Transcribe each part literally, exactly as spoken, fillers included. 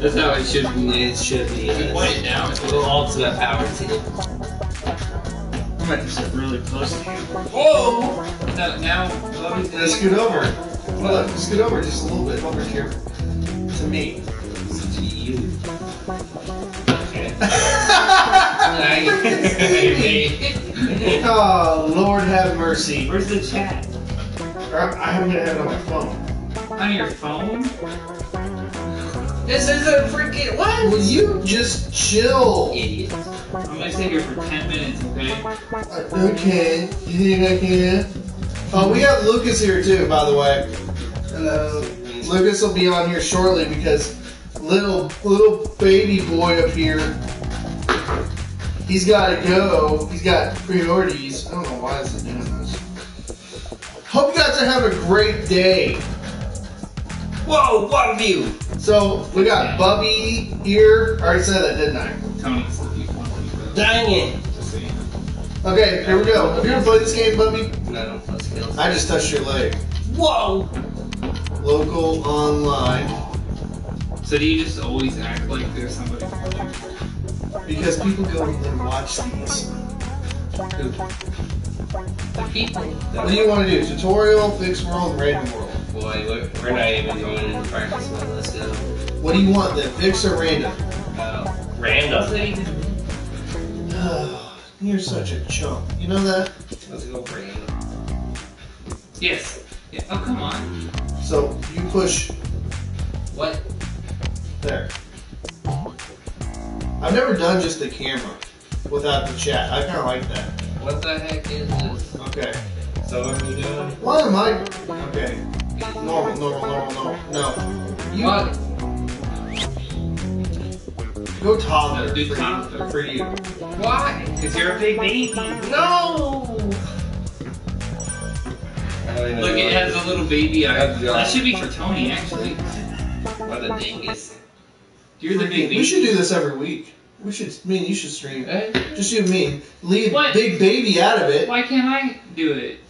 That's how it should be. It should be. We uh, play it now. Go all to that power table. I'm gonna sit really close to you. Whoa! Now, now let's scoot over. Well, let's scoot over just a little bit over here to me. To you. Okay. Oh, Lord have mercy. Where's the chat? I'm gonna have it on my phone. On your phone? This is a freaking. What? Will you just chill? Idiot. I'm gonna stay here for ten minutes, okay? Okay. You think I can? Oh, we got Lucas here too, by the way. Hello. Lucas will be on here shortly because little little baby boy up here, he's gotta go. He's got priorities. I don't know why it's doing this. Hope you guys are having a great day. Whoa, what of you? So we got Bubby here. I already said that, didn't I? Tony's the one. Dang it. Okay, here we go. Have you ever played this game, Bubby? No, I don't play skills. I just touched your leg. Whoa. Local online. So do you just always act like there's somebody there? Because people go and watch these. The people. What do you want to do? Tutorial, fixed world, random world. Boy, we're not even going into practice mode. Let's go. What do you want then? Fixed or random? Uh, random. Oh, you're such a chump. You know that? Let's go random. Yes. Yeah. Oh, come on. So you push. What? There. I've never done just the camera without the chat. I kind of like that. What the heck is this? Okay. So what are we doing? What am I? Okay. Normal, normal, normal, normal. No. You. What? Go toddler. No, do toddler for you. Why? Because you're a big baby. No! Look, it has a little baby eye. That should be for Tony, actually. What a dingus. You're the big baby. We should do this every week. We should. I mean, you should stream. Eh? Just you and me. Leave what? Big baby out of it. Why can't I do it?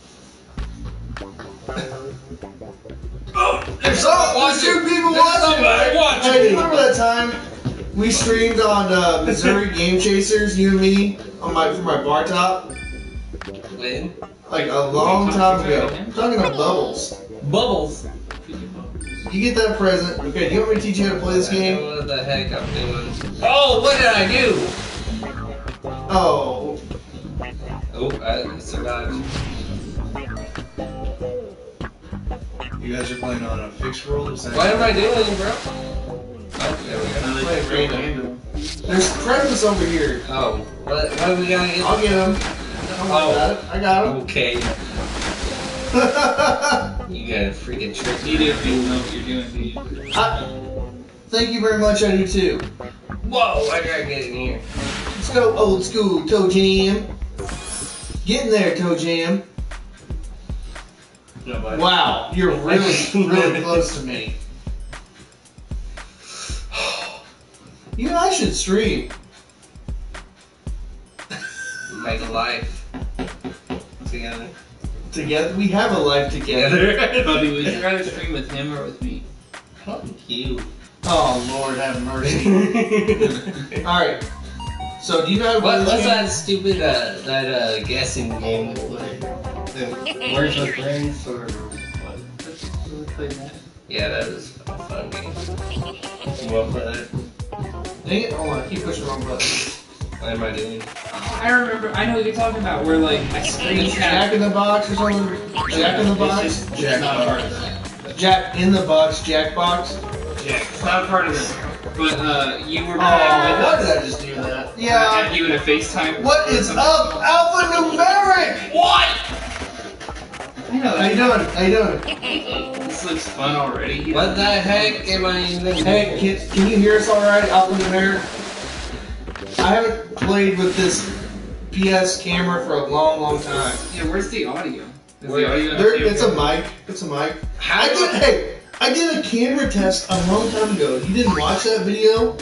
Oh, there's oh, watch two people watching. Watch hey, it. Remember that time we streamed on uh, Missouri Game Chasers, you and me, on my from my bar top? When? Like a long time ago. I'm talking about Bubbles. Bubbles. You get that present. Okay, do you want me to teach you how to play this game? I don't know what the heck I'm doing. Oh, what did I do? Oh. Oh, I survived. You guys are playing on a fixed world? What am I doing, bro? Oh, there we go. I'm playing random. random. There's presents over here. Oh, what, what are we going to get? I'll get them. Oh, I got them. Okay. You got a freaking trick. You do you know what you're doing, do you? I, thank you very much, I do too. Whoa, I gotta get in here. Let's go old school, Toe Jam. Get in there, Toe Jam. Nobody. Wow, you're really, really close to me. You and I should stream. Make a life together. Together, we have a life together. Bubby, would you rather stream with him or with me? Probably you. Oh, Lord have mercy. Alright. So, do you know how to play this game? What's that stupid, uh, that, uh, guessing game? Where's the friends or what? Yeah, that was a fun game. You want to play that? Dang it, hold on, I keep pushing the wrong button. What am I doing? I remember, I know what you're talking about, where like, I screenshot. Jack in the box or something? Jack in the box? Jack not part of that. Jack in the box, Jack box? Jack, it's not part of this. But, uh, you were playing with us. Why did I just do that? Yeah. I had you in a FaceTime. What is up, Alphanumeric? What? I know. How you doing? How you doing? This looks fun already. What the heck am I even? Hey, can, can you hear us alright, Alphanumeric? I haven't played with this P S camera for a long, long time. Yeah, where's the audio? Is Where, the audio there, the it's camera? a mic. It's a mic. How I did, hey, I did a camera test a long time ago. You didn't watch that video?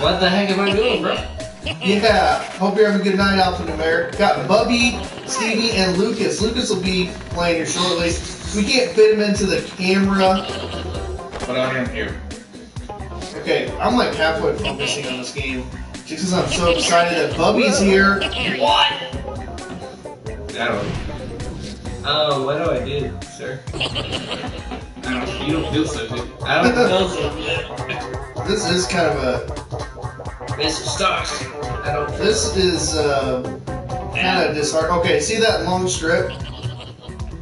What the heck am I doing, bro? Yeah. Hope you're having a good night, Alphanumeric. Got Bubby, Stevie, and Lucas. Lucas will be playing here shortly. We can't fit him into the camera. Put on him here. Okay, I'm like halfway focusing on this game just because I'm so excited that Bubby's here. What? I don't know. Oh, what do I do, sir? I don't, you don't feel so good. I don't feel so good. This is kind of a... This sucks. I don't feel This so is uh, kind of disheartening. Okay, see that long strip?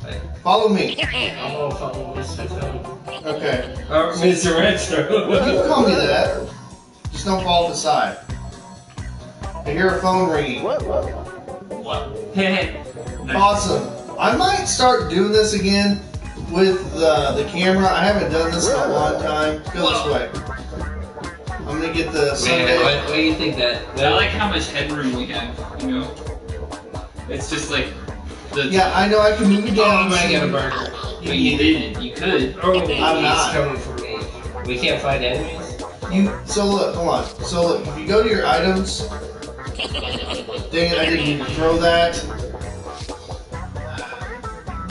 Hey. Follow me. I'm going to follow this. Okay. Or Mister Retro. You can call me that. Just don't fall to the side. I hear a phone ringing. What? What? Awesome. I might start doing this again with uh, the camera. I haven't done this in a long time. Go this way. I'm gonna get the Sunday. What, what do you think that? I like how much headroom we have. You know, it's just like. The, yeah, I know. I can move it down. Oh, I'm gonna get a burger. But you didn't. You could. Oh, I'm not. Coming for me. We can't find enemies. You. So look. Hold on. So look. If you go to your items. Dang it! I didn't even throw that.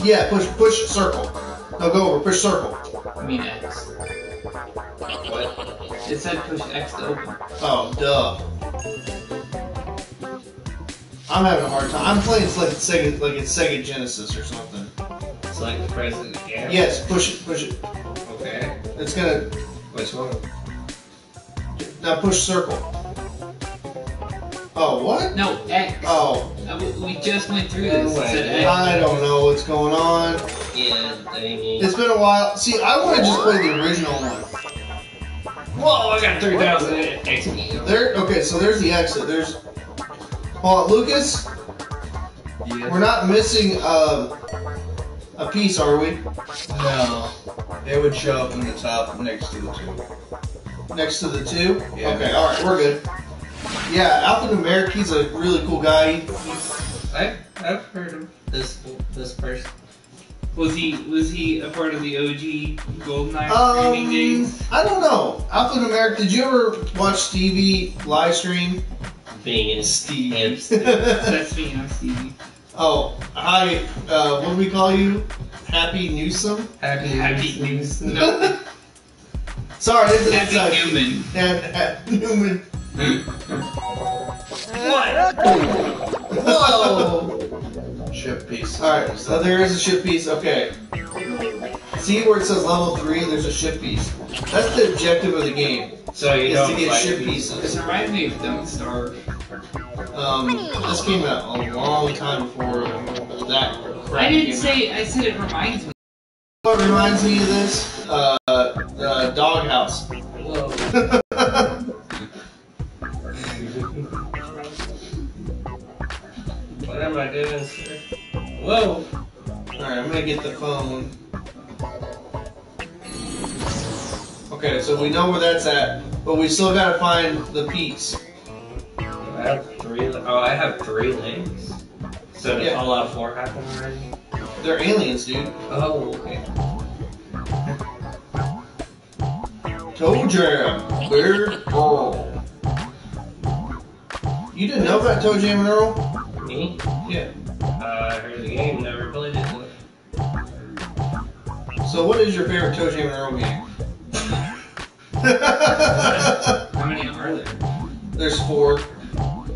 Yeah. Push. Push. Circle. No, go over. Push. Circle. I mean X. What? It said push X to open. Oh, duh. I'm having a hard time. I'm playing it's like it's Sega, like it's Sega Genesis or something. It's like the president of the game. Yes. Push it. Push it. Okay. It's gonna. Which one? Now push circle. Oh, what? No, X. Oh. I, we just went through this. It said X. I don't know what's going on. Yeah, thingy. It's been a while. See, I want to just play the original one. Whoa, I got three thousand X P. There, okay, so there's the exit. There's... Hold on, Lucas? Yeah. We're not missing a, a piece, are we? No. It would show up in the top next to the two. Next to the two? Yeah. Okay, alright, we're good. Yeah, Alphanumeric, he's a really cool guy. I've, I've heard of this this person. Was he was he a part of the O G GoldenEye um, streaming days? I don't know. Alphanumeric, did you ever watch Stevie live stream? Being Stevie. I'm Stevie. That's me, I'm Stevie. Oh, hi. Uh, what do we call you? Happy Newsome? Happy, Happy Newsome. No. Sorry, this is Happy uh, Newman. Happy Newman. What? Whoa! Ship piece. Alright, so there is a ship piece. Okay. See where it says level three? There's a ship piece. That's the objective of the game. So you is to get ship pieces. pieces. It reminds me of Don't Starve. Um, this came out a long time before that crap. I didn't say. Out. I said it reminds me. What reminds me of this? Uh, uh Doghouse. Whoa. Whatever I did, sir. Whoa! Alright, I'm gonna get the phone. Okay, so we know where that's at, but we still gotta find the piece. I have three. Oh, I have three links. So did yeah. all out of four happen already? They're aliens, dude. Oh, okay. Toe Jam, Bear. Oh. You didn't know about Toe Jam and Earl? Me? Yeah. Uh, I heard the game, never played it. So what is your favorite Toe Jam and Earl game? How many are there? There's four.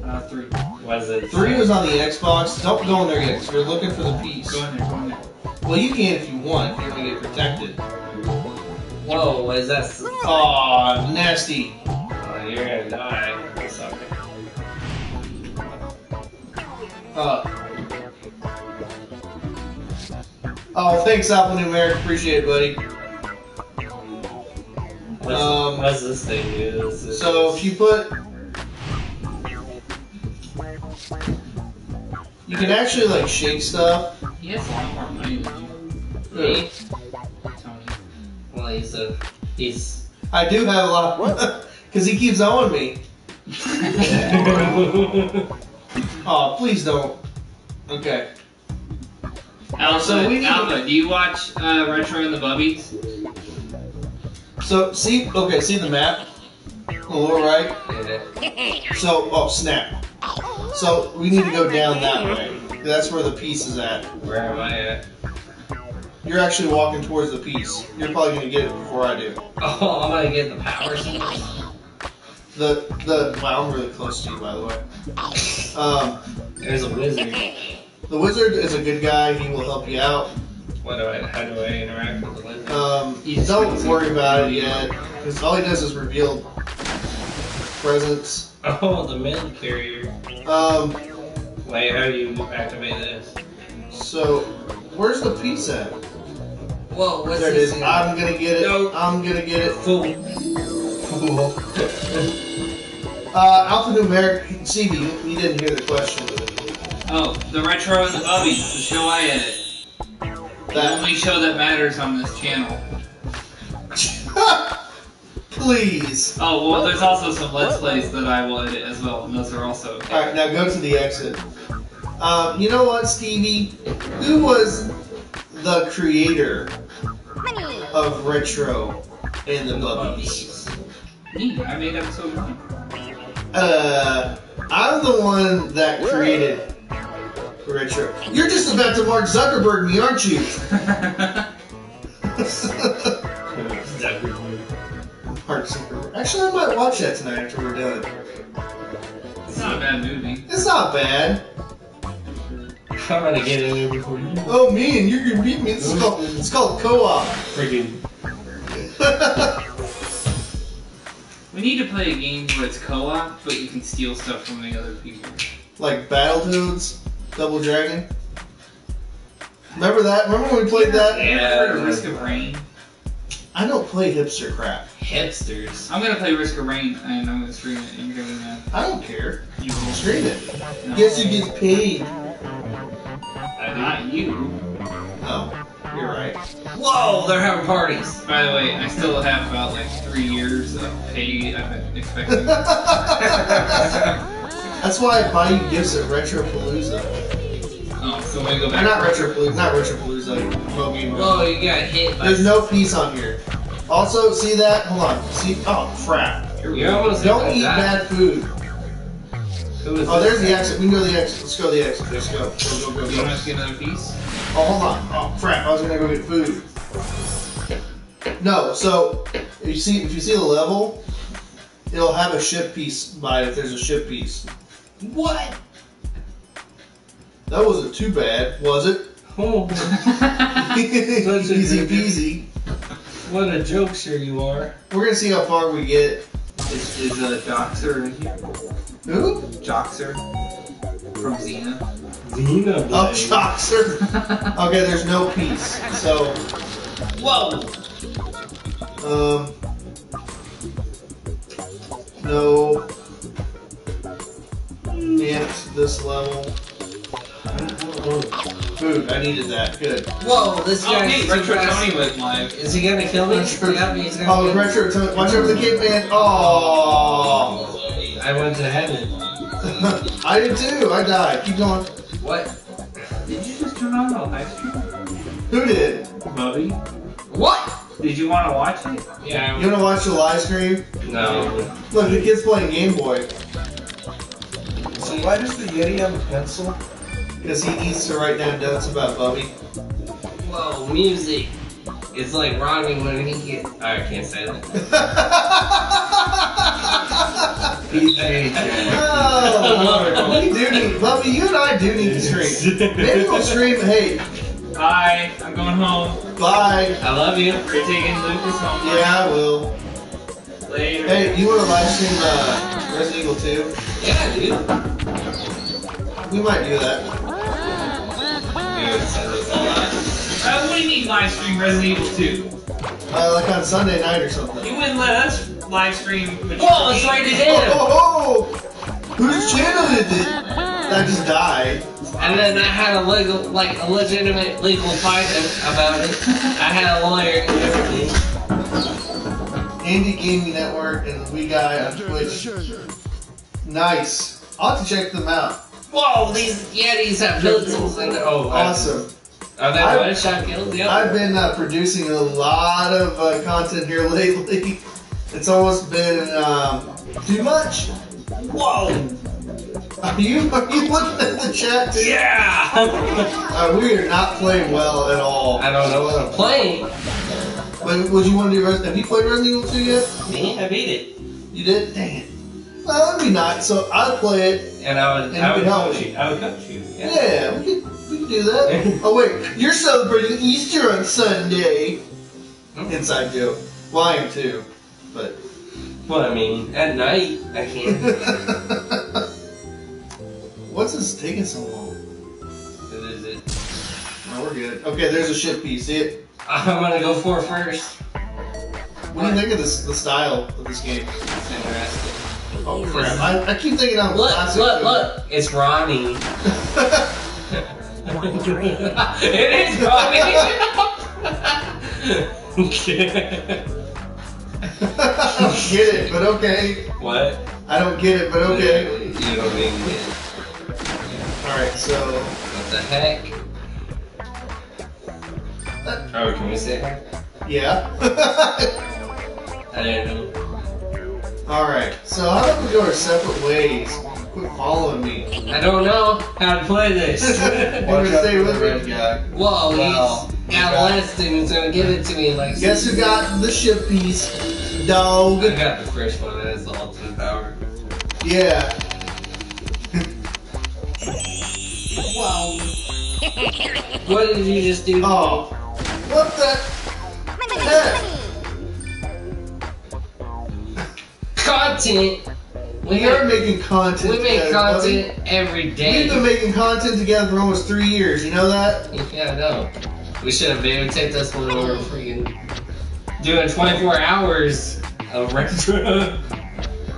Uh, three. Was it? Three was on the Xbox. Don't go in there yet, because you're looking for the piece. Go in there, go in there. Well, you can if you want, if you're going to get protected. Whoa, what is that? Aw, nasty. Oh, you're going to die. That's okay. Uh, oh, thanks, Alphanumeric. Appreciate it, buddy. What's, um, what's this thing do? This is, so, if you put... You can actually, like, shake stuff. He has a lot more money than you. Me? Tony. Well, he's a... He's... I do have a lot more. Because he keeps owing me. Oh, please don't. Okay. Alpha, so we Alpha, to... do you watch uh, Retro and the Bubbys? So, see, okay, see the map? The lower right? Yeah. So, oh, snap. So, we need to go down that way. That's where the piece is at. Where am I at? You're actually walking towards the piece. You're probably gonna get it before I do. Oh, I'm gonna get the power source. The the wow, I'm really close to you, by the way. Um, there's a wizard. The wizard is a good guy. He will help you out. What do I? How do I interact with the wizard? Um, don't worry about it yet, because all he does is reveal presents. Oh, the mail carrier. Um, wait, how do you activate this? So, where's the piece at? Well, what's there it is. Name? I'm gonna get it. Nope. I'm gonna get it. Fool. Fool. uh, alphanumeric. Stevie, you didn't hear the question. Oh, the Retro and the Bubbys, the show I edit. The only show that matters on this channel. Please. Oh, well, there's also some Let's Plays that I will edit as well, and those are also... Okay. Alright, now go to the exit. Um, you know what, Stevie? Who was the creator of Retro and the Bubbys? Me. I made episode one. Uh, I'm the one that created... Retro. You're just about to Mark Zuckerberg me, aren't you? Mark Zuckerberg. Actually, I might watch that tonight after we're done. It's not a bad movie. It's not bad. I'm gonna get in there before you. Oh man, you're gonna beat me. This is called, it's called co-op. Freaking. We need to play a game where it's co-op, but you can steal stuff from the other people. Like Battletoads? Double Dragon. Remember that? Remember when we played that? Yeah, yeah. Risk of Rain. I don't play hipster crap. Hipsters. I'm gonna play Risk of Rain and I'm gonna stream it and you're gonna mad. I don't care. You can stream it. No. Guess who gets paid? Uh, not you. Oh, you're right. Whoa, they're having parties. By the way, I still have about like three years of pay I've been expecting. That's why I buy you gifts at Retro Palooza. Oh, so we go back. Not Retro Palooza, not Retro Palooza. Well, we oh, you got hit. By There's no piece on here. Also, see that? Hold on. See? Oh crap! Don't eat that. bad food. Who is oh, there's the exit. We can go to the exit. Let's go to the exit. Let's go. Go, go, go. go. You want us to get another piece? Oh, hold on. Oh crap! I was gonna go get food. No. So, if you see, if you see the level, it'll have a ship piece by it if there's a ship piece. What? That wasn't too bad, was it? Oh. Easy peasy. What a Joxer you are. We're gonna see how far we get. Is, is uh, Joxer in here? Who? Joxer. From Xena. Xena. Oh, Joxer. Okay, there's no piece. So. Whoa! Um. No. Dance this level. Food, I needed that. Good. Whoa, this guy okay, is Retro Tony went live. Is he gonna kill me? Retro, yeah, he's gonna oh, Retro Tony. Watch out for the kid, man. Oh, I went to heaven. I did too. I died. Keep going. What? Did you just turn on the live stream? Who did? Bubby. What? Did you want to watch it? Yeah. You want to watch the live stream? No. Look, the kid's playing Game Boy. So why does the Yeti have a pencil? Because he needs to write down notes about Bubby. Whoa, music. It's like Ronnie when he gets... Oh, I can't say that. P J. Oh, we do need... Bubby, you and I do need to stream. Maybe we'll stream... Hey... Bye. I'm going home. Bye. I love you. You're taking Lucas home. Yeah, I will. Later. Hey, you want to live stream uh, Resident Evil two? Yeah, dude. We might do that. Uh, what do you mean live stream Resident Evil two? Uh, like on Sunday night or something. You wouldn't let us live stream. Whoa, it's right ahead. Oh, oh, oh. Whose channel is it? I just died. And then I had a legal, like a legitimate legal fight about it. I had a lawyer and everything. Andy Gaming Network and We Guy on Twitch. Nice. I'll have to check them out. Whoa, these Yetis have pencils in their oh, awesome. Are they one-shot kills? Yep. I've been uh, producing a lot of uh, content here lately. It's almost been um, too much. Whoa. Are you, are you looking at the chat? Dude? Yeah! uh, we are not playing well at all. I don't know what I'm playing. Like, would you want to do Resident Evil? Have you played Resident Evil two yet? Me? I beat it. You did? Dang it. Well, that'd be nice. So I'd play it. And I would, and I would coach you. I would coach you. Yeah, yeah, we could, we could do that. Oh, wait. You're celebrating Easter on Sunday. Mm-hmm. Inside joke. Well, I am too. But. Well, I mean, at night, I can't. What's this taking so long? It is it. No, we're good. Okay, there's a ship piece. See it? I'm gonna go for it first. What do you think of this, the style of this game? It's interesting. Oh crap! I, I keep thinking I'm look, classic. Look, look, look! It's Ronnie. One dream. It is Ronnie. I don't get it, but okay. What? I don't get it, but okay. You don't even get it. Alright, so... What the heck? Uh, oh, can we sit here? Yeah. I didn't know. Alright, so how about we go our separate ways? Quit following me. I don't know how to play this. I'm gonna stay with the me. Guy. Whoa, wow. He's outlasting and he's gonna give it to me like... Guess who got the ship piece, dog? I got the first one that has the ultimate power. Yeah. Wow. What did you just do? Oh, what the heck? Content. We, we are making content. We make content buddy. every day. We've been making content together for almost three years. You know that? Yeah, I know. We should have videotaped us when we were freaking doing twenty-four hours of retro.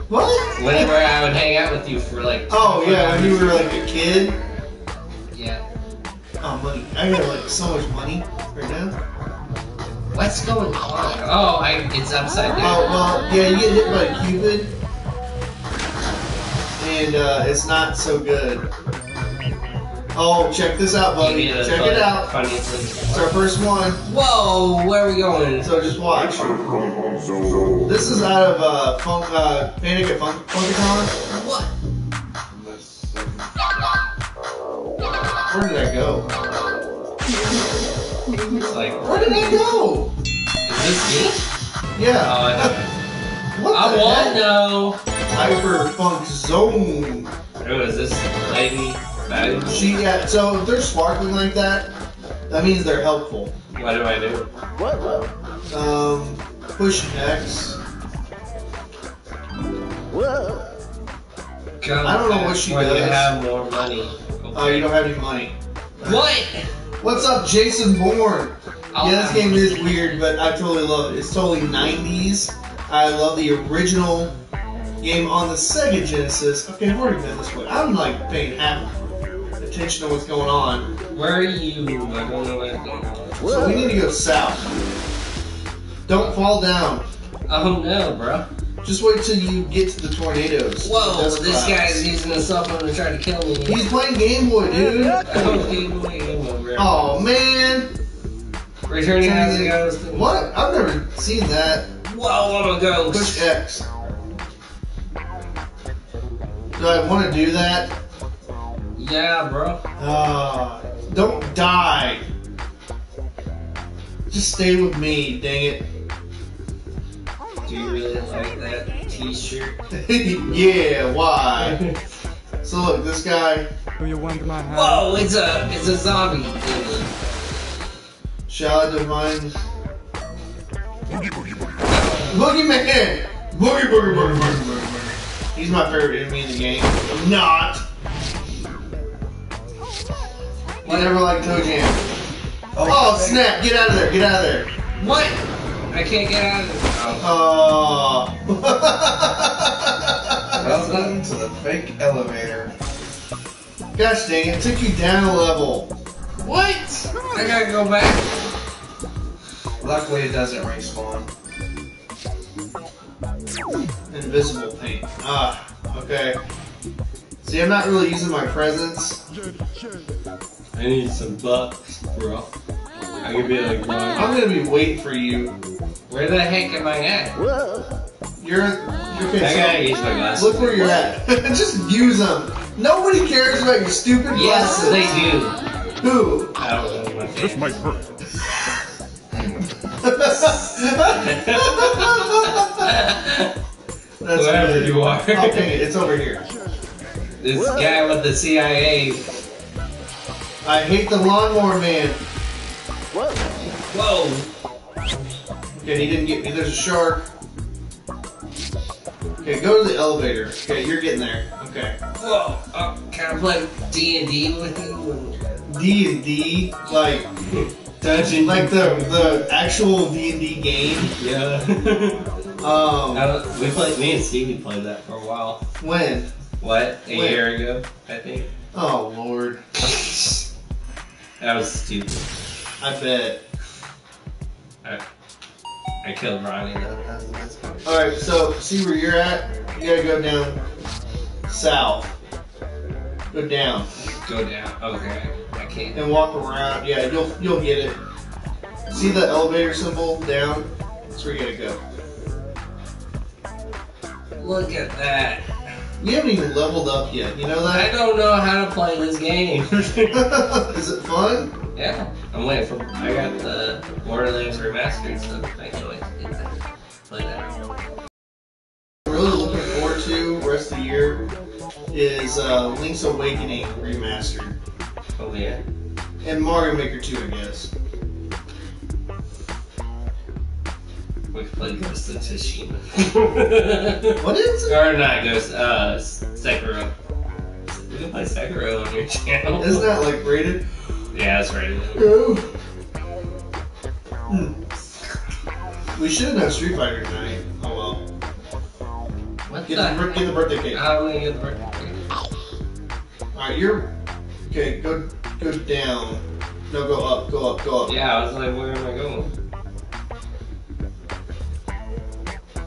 What? Whenever I would hang out with you for like. Oh yeah, when you were like a kid. Yeah. Oh, money. I got like so much money right now. What's going on? Oh, I, it's upside down. Oh, well, yeah, you get hit by a Cupid. And uh, it's not so good. Oh, check this out, buddy. Check fun, it out. Funny. It's our first one. Whoa, where are we going? So just watch. This is out of uh, funk, uh, Panic at Funk Funkicon. What? Where did I go? It's like, where did I go? Is this me? Yeah. Oh, I know. What I want to know. Hyper Funk Zone. Who is this lady? She yeah. So if they're sparkling like that, that means they're helpful. What do I do? What? Um, push X. Whoa. God, I don't know what she does. You have more money. Okay. Oh, you don't have any money. What? What's up, Jason Bourne? I'll yeah, this game is weird, but I totally love it. It's totally nineties. I love the original game on the Sega Genesis. Okay, I've already been this way. I'm like paying half attention to what's going on. Where are you? I don't know what's going on. So we need to go south. Don't fall down. Oh no, bro. Just wait till you get to the tornadoes. Whoa, that's this guy's using a cell phone to try to kill me. He's playing Game Boy, dude. Oh, Game Boy, Game Boy. Oh, man. Returning as it goes. What? I've never seen that. Whoa, what a ghost. Push X. Do I want to do that? Yeah, bro. Uh, don't die. Just stay with me, dang it. Do you really like that t-shirt? Yeah, why? So look, this guy. Whoa, it's a it's a zombie thing. Shout out to mine. Boogie boogie boogie. Boogie man! Boogie boogie boogie boogie boogie. He's my favorite enemy in the game. I'm not. I never liked Toe Jam. Oh, oh snap! Get out of there! Get out of there! What? I can't get out of this. Oh. Oh. Welcome to the fake elevator. Gosh dang it, took you down a level. What? I gotta go back. Luckily it doesn't respawn. Invisible paint. Ah, okay. See, I'm not really using my presence. I need some bucks, bro. I'm gonna be like, I'm gonna be waiting for you. Where the heck am I at? Whoa. You're, you're okay, I gotta so use my glasses. Look where you're at. Just use them. Nobody cares about your stupid yes, glasses. Yes, they do. Who? I don't know. My this might hurt. That's whatever weird. You are. I'll pick it. It's over here. This what? Guy with the C I A. I hate the lawnmower man. What? Whoa. Okay, he didn't get me. There's a shark. Okay, go to the elevator. Okay, you're getting there. Okay. Whoa. Oh, can I play D and D with you? D and D? Like, dungeon. Like the, the actual D and D game? Yeah. um, I don't, we played, me and Stevie played that for a while. When? What? A when? Year ago, I think. Oh, Lord. That was stupid. I bet. I, I killed Ronnie. Alright, so see where you're at? You gotta go down south. Go down. Go down. Okay. I can't. And walk around. Yeah, you'll you'll get it. See the elevator symbol down? That's where you gotta go. Look at that. You haven't even leveled up yet, you know that? I don't know how to play this game. Is it fun? Yeah. I'm waiting for I got the Borderlands Remastered, so I can't wait to get that. Play that. Really looking forward to the rest of the year is uh, Link's Awakening Remastered. Oh yeah. And Mario Maker two, I guess. We've played Ghost of Tsushima. What is it? Or not Ghost, uh, Sekiro. You can play Sekiro on your channel. Isn't that like rated? Yeah, it's rated. Oh. Hmm. We should have Street Fighter tonight. Oh well. What get, the the, get the birthday cake. How do we get the birthday cake? Alright, you're. Okay, go, go down. No, go up, go up, go up. Yeah, I was like, where am I going?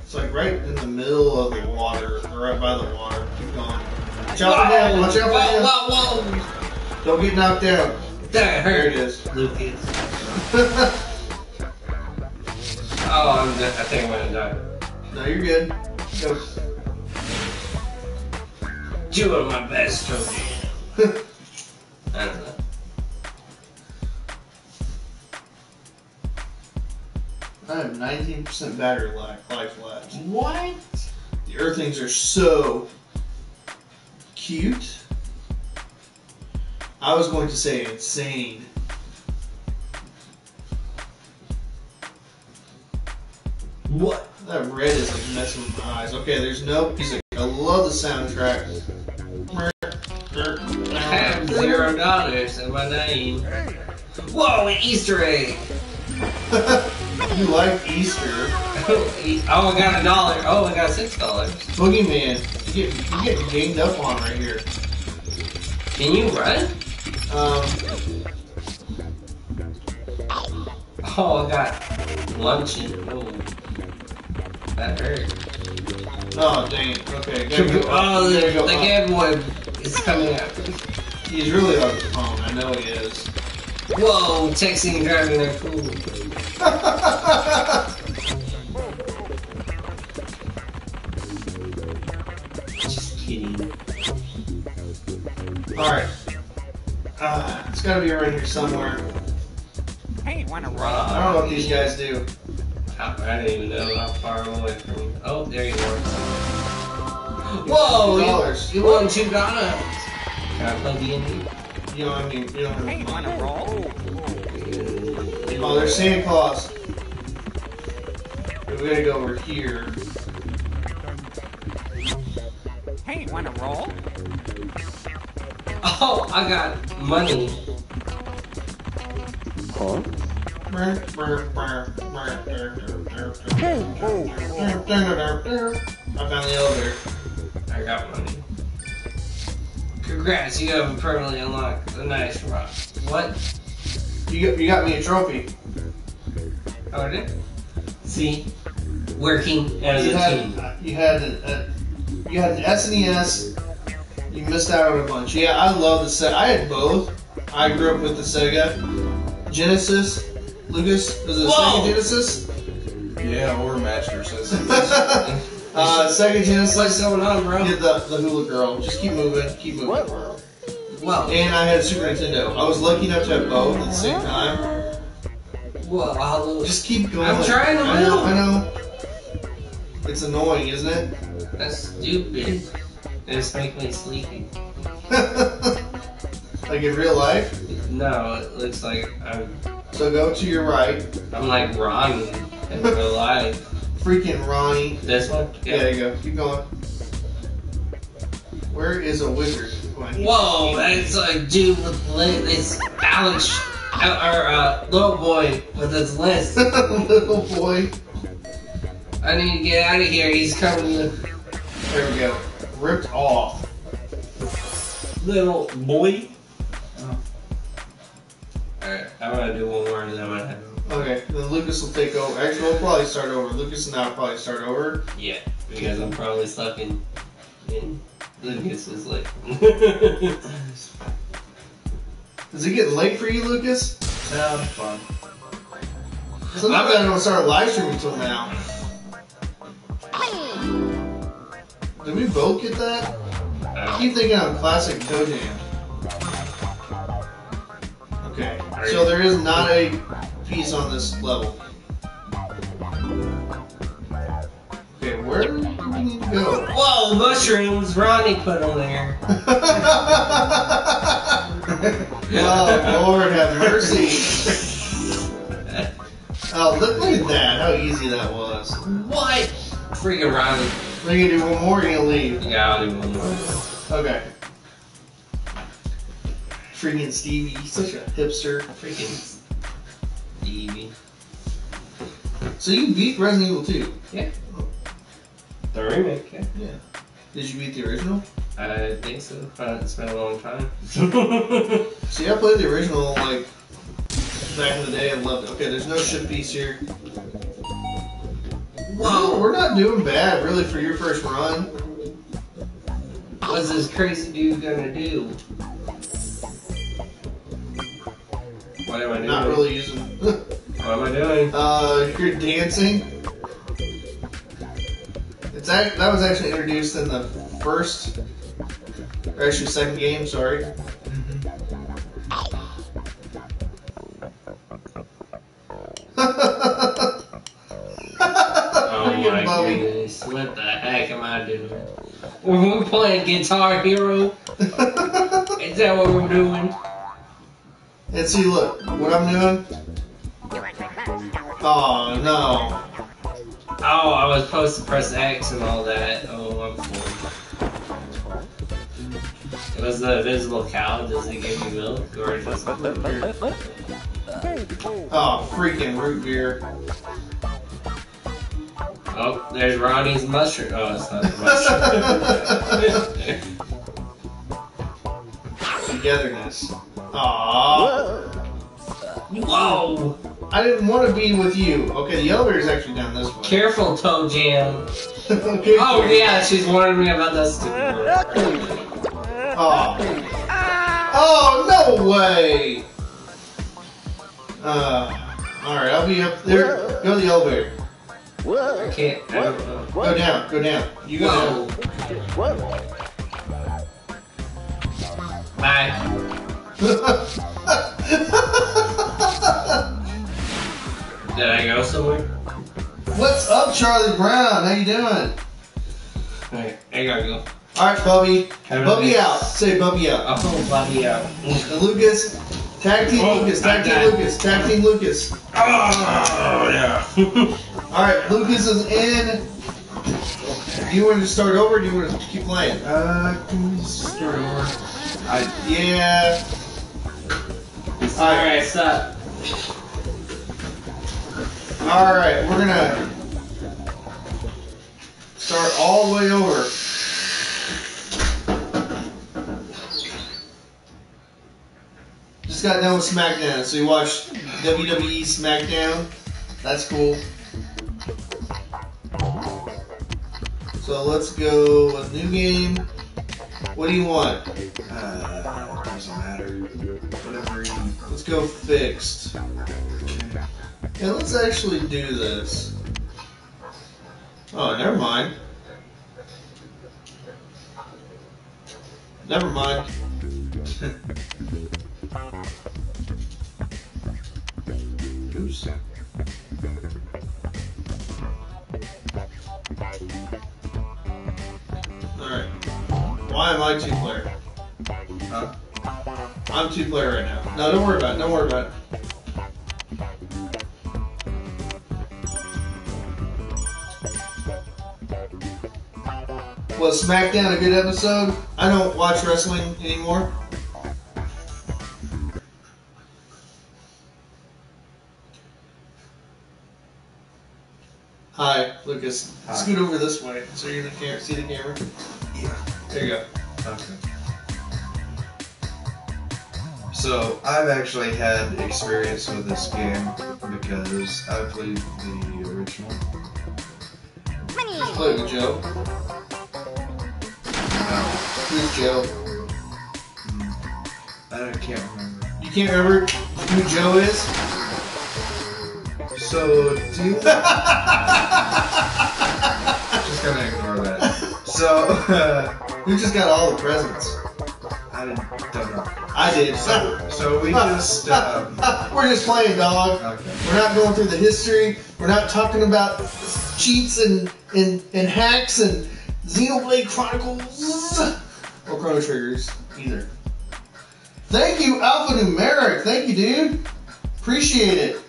It's like right in the middle of the water, or right by the water. Keep going. Watch out for him! Watch out for him! Whoa, whoa! Don't get knocked down. That hurt. There it is. Lucas. Oh, I'm dead. I think I'm gonna die. No, you're good. Go. You are my best, Tony. I don't know. I have nineteen percent battery life, life left. What? The earthlings are so cute. I was going to say insane. What? That red is like messing with my eyes. Okay, there's no music. I love the soundtrack. I have zero dollars in my name. Whoa, an Easter egg! You like Easter? Oh, I got a dollar. Oh, I got six dollars. Boogeyman, you get you get ganged up on right here. Can you run? Um. Oh, I got luncheon. Oh, that hurt. Oh, dang it. Okay. Go. Oh, the, go the Game Boy is coming out. He's really on the phone. I know he is. Whoa, texting and driving are cool. Just kidding. Alright. Uh, it's gotta be right here somewhere. Hey, wanna run? Uh, I don't know what these guys do. I don't even know how far away from you. Oh, there you are. Whoa! You, you won two dollars. Can I play D and D? You don't need. You don't have. Hey, wanna roll? Oh, there's Santa Claus. We gotta go over here. Hey, wanna roll? Oh, I got money. Huh? I found the elevator. I got money. Congrats, you have permanently unlocked the nice rock. What? You got, you got me a trophy. Oh, did it? See, working as you a had, team. Uh, you had an, uh, you had an S N E S. You missed out on a bunch. Yeah, I love the Sega. I had both. I grew up with the Sega Genesis. Lucas, was it a Sega Genesis? Yeah, or Master System. Uh, Sega Genesis, like someone on, bro. Get the, the hula girl. Just keep moving, keep moving. What world? Wow. And I had a Super Nintendo. I was lucky enough to have both at the same time. Wow. Just keep going. I'm trying to move. I know. It's annoying, isn't it? That's stupid. It's making me sleepy. Like in real life? No, it looks like I'm... So go to your right. I'm like Ronnie in real life. Freaking Ronnie. This one? Yeah, yeah, there you go. Keep going. Where is a wizard? Whoa, that's like dude with this Alex, or uh, little boy with his list. Little boy. I need to get out of here. He's coming. There we go. Ripped off. Little boy. Oh. Alright, I'm gonna do one more and then I'm gonna have. Okay, then Lucas will take over. Actually, we'll probably start over. Lucas and I will probably start over. Yeah, because I'm probably stuck in. in Lucas is late. Is it getting late for you, Lucas? No, it's fun. Sometimes I don't start live streaming until now. Did we both get that? I keep thinking of classic Toe Jam. Okay, so there is not a piece on this level. Okay, where do we need to go? Whoa, mushrooms! Ronnie put them there. Oh, Lord have mercy. Oh, look, look at that. How easy that was. What? Freaking Ronnie. We're gonna do one more and you're gonna leave. Yeah, I'll do one more. Okay. Freaking Stevie, such a hipster. Freaking Stevie. So you beat Resident Evil two? Yeah. The remake, yeah. yeah. Did you beat the original? I think so. Uh, it's been a long time. See, I played the original, like, back in the day and loved it. Okay, there's no shit piece here. Whoa, we're not doing bad, really, for your first run. What's this crazy dude gonna do? What am I doing? Not really using. What am I doing? Uh, you're dancing. It's act that was actually introduced in the first, or actually second game. Sorry. Oh my Bubby. Goodness! What the heck am I doing? Were we playing Guitar Hero? Is that what we're doing? And see, look, what I'm doing? Oh, no. Oh, I was supposed to press X and all that. Oh, I'm full. It was the invisible cow. Does it give me milk? Or just root beer? Oh, freaking root beer. Oh, there's Ronnie's mushroom. Oh, it's not a mushroom. Togetherness. Aww. Whoa! I didn't want to be with you. Okay, the elevator's actually down this way. Careful, Toe Jam. Okay, oh, please. Yeah, she's warning me about that stupid word. Oh. Oh, no way! Uh, alright, I'll be up there. Go to the elevator. I can't. I don't know. Go down, go down. You go Whoa. down. Bye. Did I go somewhere? What's up, Charlie Brown? How you doing? Alright, I gotta go. Alright, Bubby. Bubby out. Say Bubby out. Oh, Bubby out. Lucas. Tag team oh, Lucas. Tag team Lucas. Tag team Lucas. Oh, yeah. Alright, Lucas is in. Do you want to start over or do you want to keep playing? Uh, can we start over? I, yeah. Alright, stop. Alright, we're gonna start all the way over. Just got done with SmackDown, so you watched W W E SmackDown. That's cool. So let's go with new game. What do you want? Uh, it doesn't matter. Whatever. Let's go fixed. Okay. Yeah, let's actually do this. Oh, never mind. Never mind. Goose. Alright. Why am I two player? Huh? I'm two player right now. No, don't worry about it. Don't worry about it. Was SmackDown a good episode? I don't watch wrestling anymore. Hi, Lucas. Hi. Scoot over this way so you can see the camera. Yeah. There you go. Okay. So, I've actually had experience with this game because I played the original. I played with Joe. Who's Joe? I don't, can't remember. You can't remember who Joe is? So, do you... just gonna ignore that. So, uh, who just got all the presents? I didn't, don't know. I did. So, so we just... Um, we're just playing, dog. Okay. We're not going through the history. We're not talking about cheats and, and, and hacks and... Xenoblade Chronicles or Chrono Triggers, either. Thank you, Alphanumeric. Thank you, dude. Appreciate it.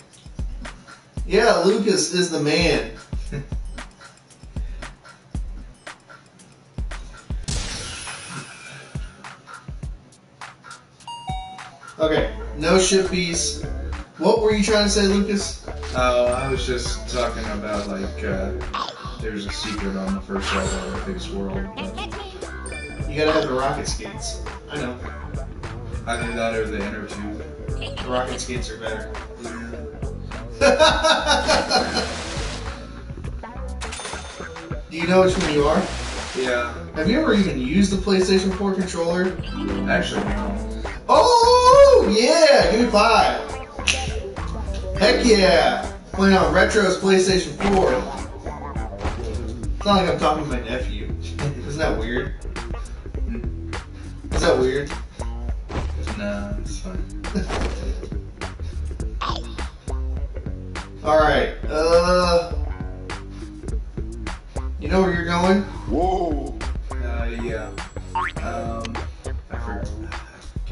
Yeah, Lucas is the man. Okay, no ship bees. What were you trying to say, Lucas? Oh, I was just talking about, like, uh, there's a secret on the first level of the biggest world. But... you gotta have the rocket skates. I know. Either that or the inner tube. The rocket skates are better. Do you know which one you are? Yeah. Have you ever even used the PlayStation four controller? Actually, no. Oh, yeah! Give me five! Heck yeah! Playing on Retro's PlayStation four. It's not like I'm talking to my nephew. Isn't that weird? Is that weird? Nah, it's fine. Alright, uh... you know where you're going? Whoa! Uh, yeah. Um... I forgot.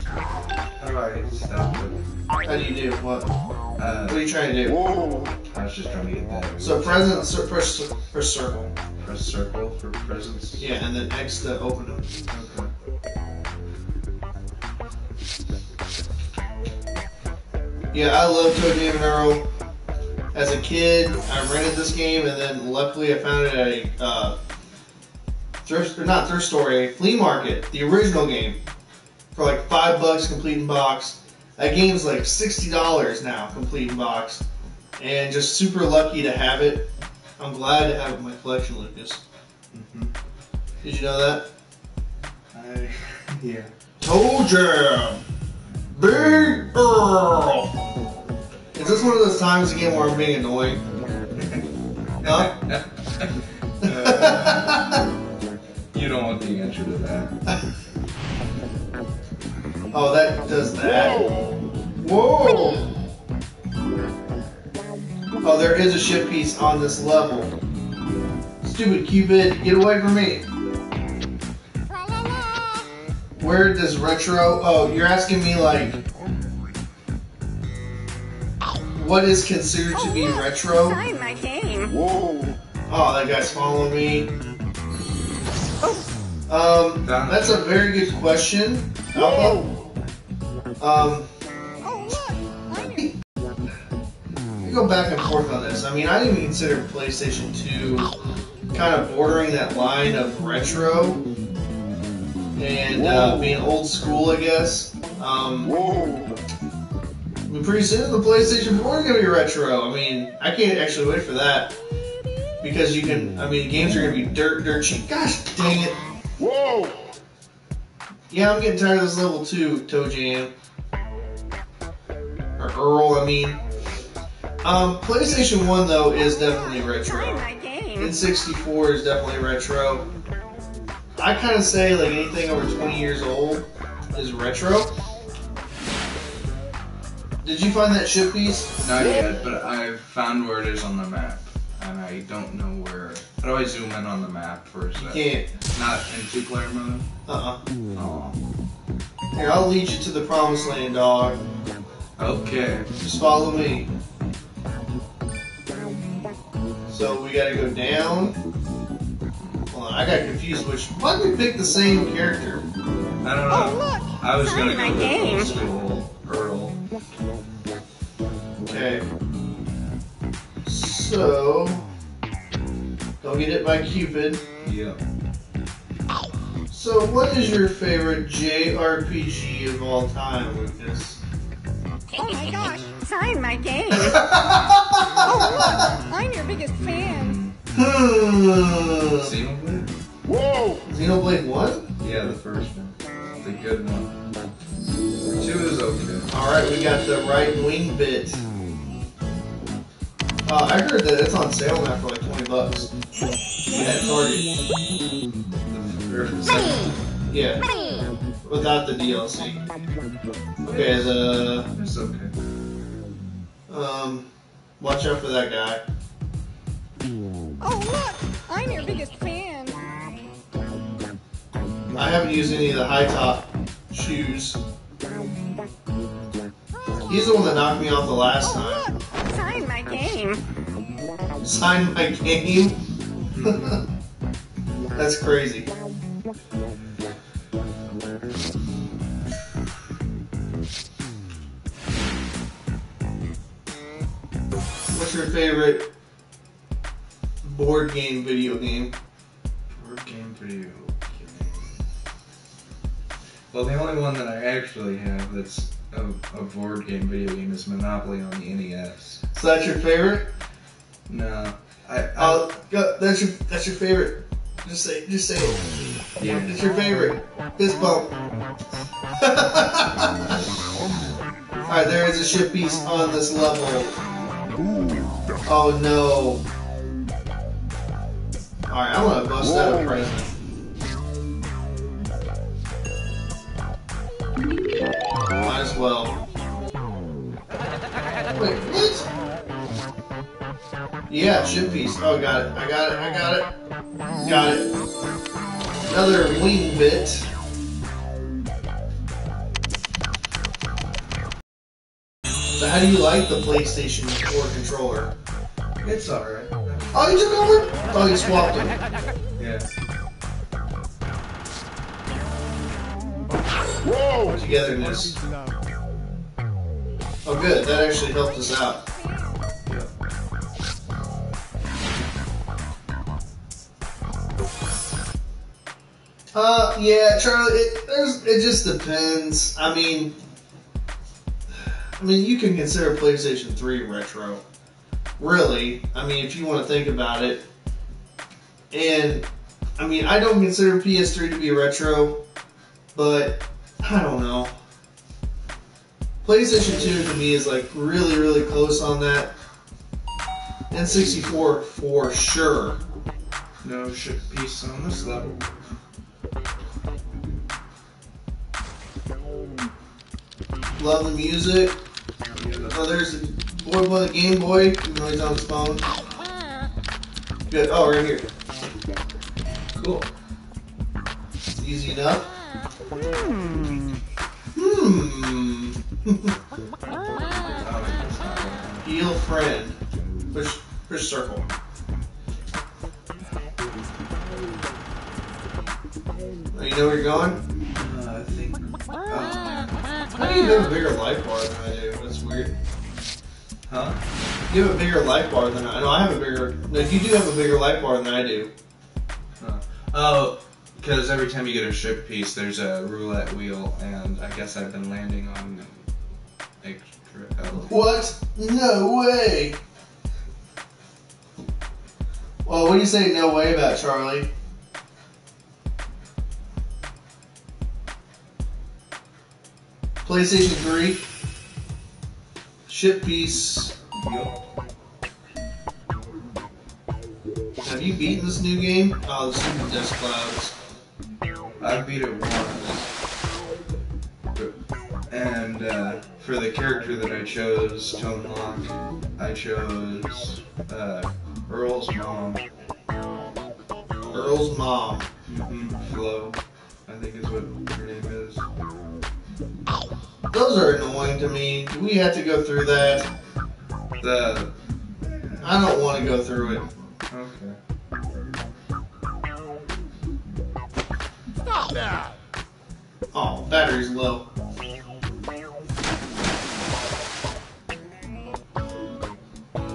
How do I stop it? How do you do? What? Uh, what are you trying to do? Whoa. I was just trying to get that. So present, so press, press circle. Press circle for presents? Yeah, and then X to open them. Okay. Yeah, I love Toe Jam and Earl. As a kid, I rented this game, and then luckily I found it at a uh, thrift, or not thrift store, a flea market, the original game, for like five bucks complete in box. That game's like sixty dollars now, complete in box. And just super lucky to have it. I'm glad to have it in my collection, Lucas. Mm-hmm. Did you know that? I... yeah. Toe Jam! Big Earl! Is this one of those times again where I'm being annoying? Huh? uh, you don't want the answer to that. Oh, that does that. Whoa! Oh, there is a ship piece on this level. Stupid Cupid, get away from me. Where does Retro... oh, you're asking me, like... what is considered to be Retro? Whoa! Oh, that guy's following me. Um, that's a very good question. Alpha? Um, we go back and forth on this. I mean, I even consider PlayStation two kind of bordering that line of retro and uh, being old school, I guess. Um, I mean, pretty soon the PlayStation four is going to be retro. I mean, I can't actually wait for that because you can, I mean, games are going to be dirt, dirt cheap. Gosh dang it. Whoa! Yeah, I'm getting tired of this level two, Toe Jam. Or Earl, I mean. Um, PlayStation one, though, is definitely retro. N sixty-four is definitely retro. I kind of say like anything over twenty years old is retro. Did you find that ship piece? Not yet, but I've found where it is on the map, and I don't know where. How do I zoom in on the map for a second? Yeah. Not in two-player mode? Uh-uh. Oh. Here, I'll lead you to the promised land, dog. Okay. Just follow me. So we gotta go down. Hold on, I got confused. Which? Why did we pick the same character? I don't know. Oh, look. I was it's gonna go with old school Earl. Okay. So, don't get hit by Cupid. Yep. So, what is your favorite J R P G of all time, Lucas? Oh my gosh, sign my game. Oh look, I'm your biggest fan. Xenoblade? Whoa! Xenoblade what? Yeah, the first one. The good one. Two is okay. Alright, we got the right wing bit. Uh, I heard that it's on sale now for like twenty bucks. At Target. Yeah. Without the D L C. Okay, the... It's okay. Um, watch out for that guy. Oh look! I'm your biggest fan! I haven't used any of the high top shoes. He's the one that knocked me off the last oh, time. Look. Sign my game! Sign my game? That's crazy. What's your favorite board game video game? Board game video game. Well, the only one that I actually have that's a, a board game video game is Monopoly on the N E S. So that's your favorite? No. I, I uh, that's your that's your favorite. Just say just say it. Yeah. It's your favorite. Fist bump. Alright, there is a ship piece on this level. Oh no. Alright, I want to bust out a present. Might as well. Wait, what? Yeah, ship piece. Oh, got it. I got it. I got it. Got it. Another wing bit. So how do you like the PlayStation four controller? It's alright. Oh, you took over? Oh, you swapped it. Yeah. Whoa! Togetherness. Oh good, that actually helped us out. Uh, yeah, Charlie, it, there's, it just depends. I mean... I mean, you can consider PlayStation three retro, really. I mean, if you want to think about it. And, I mean, I don't consider P S three to be retro, but, I don't know. PlayStation two to me is, like, really, really close on that. And sixty-four, for sure. No shit piece on this level. Love the music. Oh, there's the boy boy, the Game Boy. Even though he's on his phone. Good. Oh, right here. Cool. Easy enough. Hmm. Heal friend. Push, push circle. Oh, you know where you're going? Uh, I think. Oh. How do you have a bigger life bar than I do? That's weird. Huh? You have a bigger life bar than I do. No, I have a bigger... No, you do have a bigger life bar than I do. Huh. Oh, because every time you get a ship piece, there's a roulette wheel, and I guess I've been landing on... extra element. What? No way! Well, what do you say no way about, Charlie? PlayStation three, ship piece. Have you beaten this new game? Oh, the Super Dust Clouds. I beat it once. And uh, for the character that I chose, Tone Lock, I chose uh, Earl's mom. Earl's mom. Mm-hmm. Flo, I think is what her name is. Those are annoying to me. Do we have to go through that? The... I don't want to go through it. Okay. Stop that! Oh, battery's low.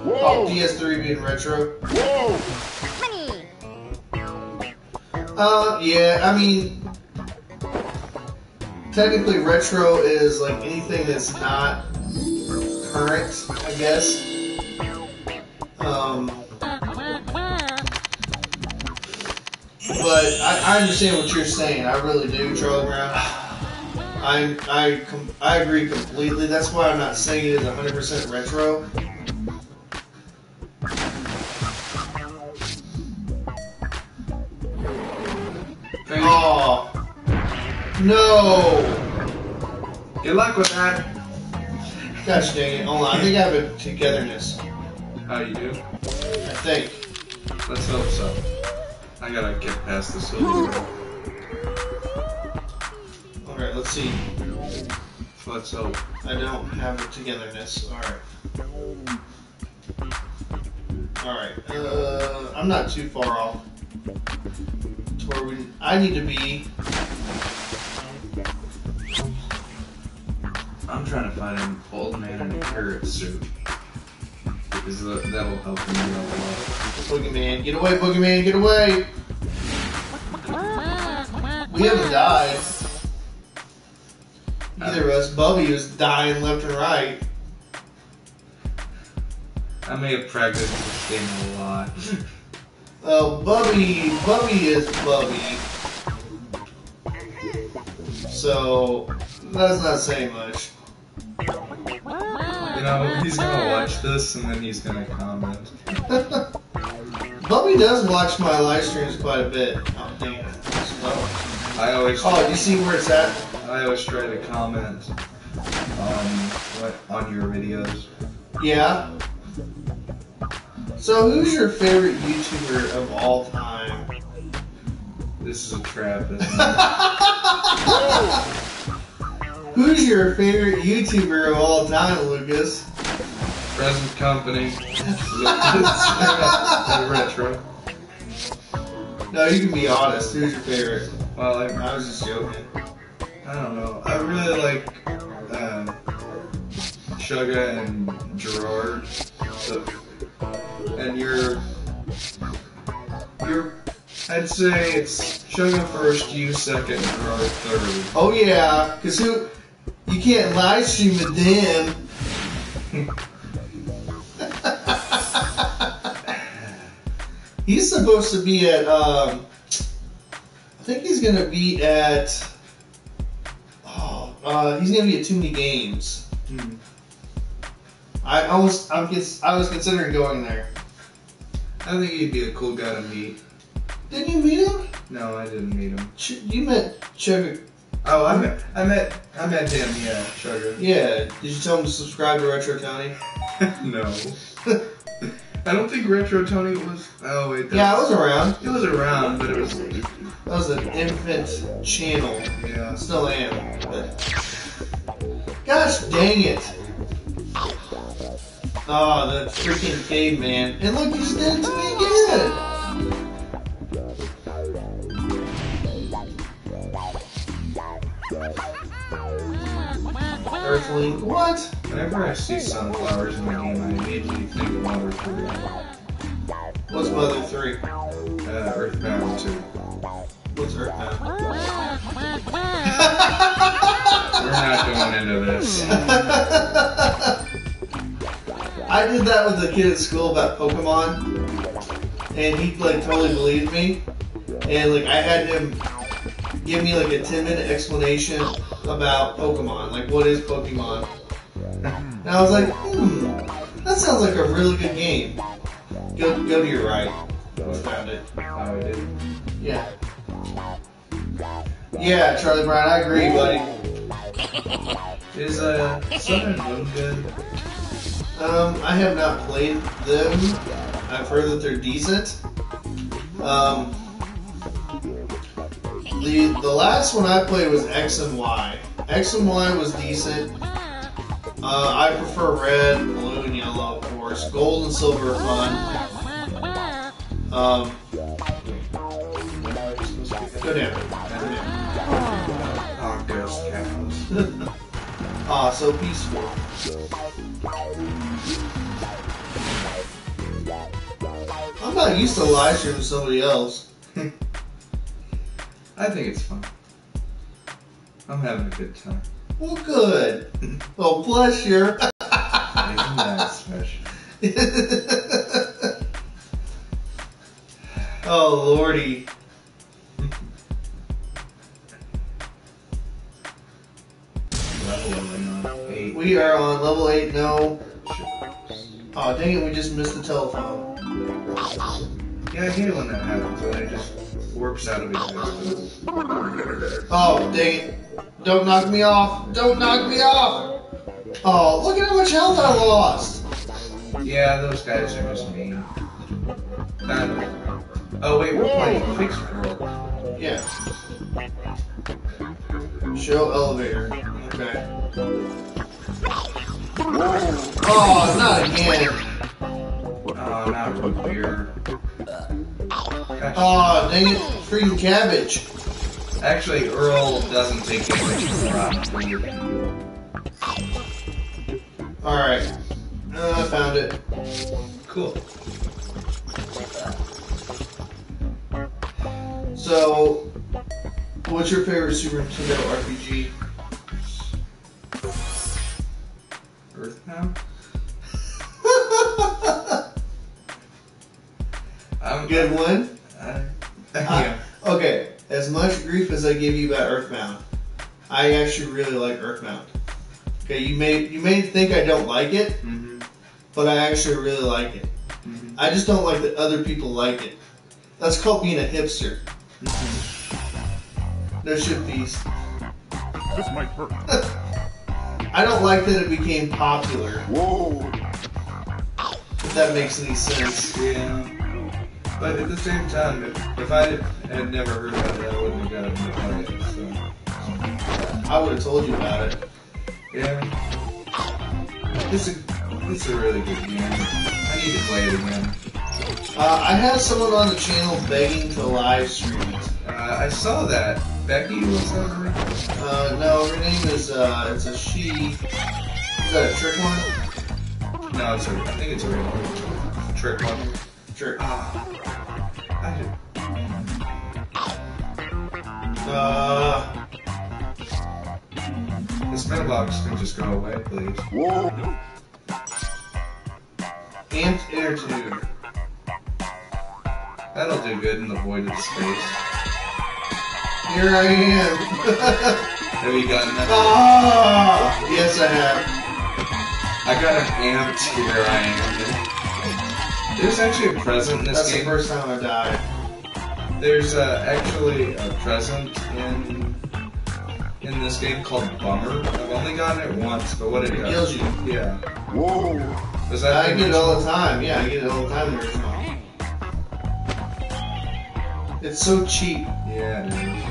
Whoa. Oh, P S three being retro. Whoa! Money. Uh, yeah, I mean... Technically, retro is like anything that's not current, I guess. Um, but I, I understand what you're saying. I really do, Charlie Brown. I I com I agree completely. That's why I'm not saying it is one hundred percent retro. Oh no! Good luck with that. Gosh dang it! Hold on, I think I have a togetherness. How you do? I think. Let's hope so. I gotta get past this little. Alright, let's see. Let's hope. I don't have it togetherness. Alright. Alright, uh, I'm not too far off. To where we, I need to be. I'm trying to find an old man in a carrot suit. That will help me out a lot. Boogeyman, get away, Boogeyman, get away! We haven't died. Either of us. Bubby was dying left and right. I may have practiced this game a lot. Oh, uh, Bubby, Bubby is Bubby. So, that's not saying much. You know, he's gonna watch this and then he's gonna comment. Bubby does watch my live streams quite a bit. Oh, dang it. I always. Oh, do you see where it's at? I always try to comment on, what, on your videos. Yeah? So, who's your favorite YouTuber of all time? This is a trap, isn't it? Who's your favorite YouTuber of all time, Lucas? Present Company. Retro. No, you can be honest. Who's your favorite? Well, I, I was just joking. I don't know. I really like uh, Suga and Gerard. So, and your, your, I'd say it's Suga first, you second, Gerard third. Oh yeah, cause who? You can't live stream with them. He's supposed to be at, um, I think he's gonna be at, oh, uh, he's gonna be at Too Many Games. Hmm. I almost, I'm, I was considering going there. I think he'd be a cool guy to meet. Didn't you meet him? No, I didn't meet him. Ch you met Sugar. Oh, I met, I met, I met him. Yeah, Sugar. Yeah. Did you tell him to subscribe to Retro Tony? No. I don't think Retro Tony was. Oh wait. Yeah, I was around. It was around, but it was. That was an infant channel. Yeah. Still am. But... Gosh dang it! Oh, the freaking caveman! And look, you just did it to me again. Earthling, what? Whenever I see sunflowers in the game, I immediately think of Mother three. What's Mother three? Uh, Earthbound two. What's Earthbound? We're not going into this. I did that with a kid at school about Pokemon, and he like totally believed me, and like I had him give me like a ten minute explanation about Pokemon, like what is Pokemon? And I was like, hmm, that sounds like a really good game. Go, go to your right. I found it. Oh, I did. Yeah. Yeah, Charlie Brown, I agree, buddy. Is uh, Southern Moon good? Um, I have not played them. I've heard that they're decent. Um, the the last one I played was X and Y. X and Y was decent. Uh, I prefer red, blue, and yellow, of course. Gold and silver are fun. Um, go down. Oh, ghost cats. Aw, so peaceful. I'm not used to live streaming with somebody else. I think it's fun. I'm having a good time. Well, good. Well, bless your. Isn't that special? Oh, lordy. We are on level eight now. Aw, oh, dang it, we just missed the telephone. Yeah, I hate it when that happens, when it just warps out of existence. Oh, dang it. Don't knock me off. Don't knock me off. Oh, look at how much health I lost. Yeah, those guys are just mean. Not... Oh, wait, we're playing Fixed World. Yeah. Show elevator. Okay. Oh, not again. Oh, not root beer. Oh, dang it. Freaking cabbage. Actually, Earl doesn't take damage from rock. Alright. Uh, I found it. Cool. So, what's your favorite Super Nintendo R P G? Earthbound? I'm good one. Uh, yeah. I, okay, as much grief as I give you about Earthbound, I actually really like Earthbound. Okay, you may you may think I don't like it, mm-hmm. but I actually really like it. Mm-hmm. I just don't like that other people like it. That's called being a hipster. Mm-hmm. There should be. This might hurt. I don't like that it became popular. Whoa! If that makes any sense. Yeah. But at the same time, if, if I had never heard about it, I wouldn't have gotten to play it, so... I would have told you about it. Yeah. It's a, it's a really good game. I need to play it again. Uh, I had someone on the channel begging to live stream it. Uh, I saw that. Becky was on her name? Uh, no, her name is, uh, it's a she. Is that a trick one? No, it's a, I think it's a real one. Trick one. Trick. Ah. I did. Uh. This mailbox can just go away, please. Whoa! Amped Intertube. That'll do good in the void of space. Here I am. Have you gotten that? Ah, yes, I have. I got an amped here I am. There's actually a present in this That's game. That's the first time I died. There's uh, actually a present in in this game called Bummer. I've only gotten it once, but what did it kills you. Yeah. Whoa. Does that I get it all the time. Yeah, I get it all the time. Original. It's so cheap. Yeah, it is.